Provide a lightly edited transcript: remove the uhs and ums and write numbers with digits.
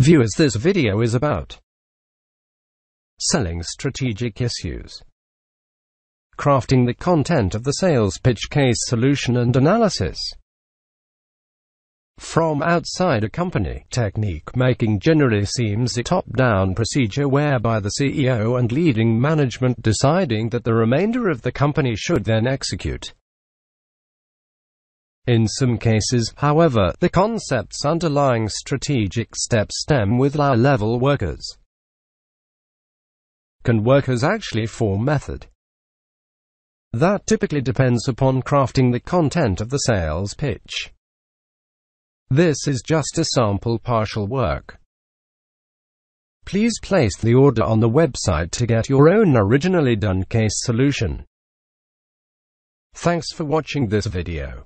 Viewers, this video is about selling strategic issues, crafting the content of the sales pitch, case solution and analysis from outside a company. Technique making generally seems a top-down procedure whereby the CEO and leading management deciding that the remainder of the company should then execute. In some cases, however, the concepts underlying strategic steps stem with low-level workers. Can workers actually form method? That typically depends upon crafting the content of the sales pitch. This is just a sample partial work. Please place the order on the website to get your own originally done case solution. Thanks for watching this video.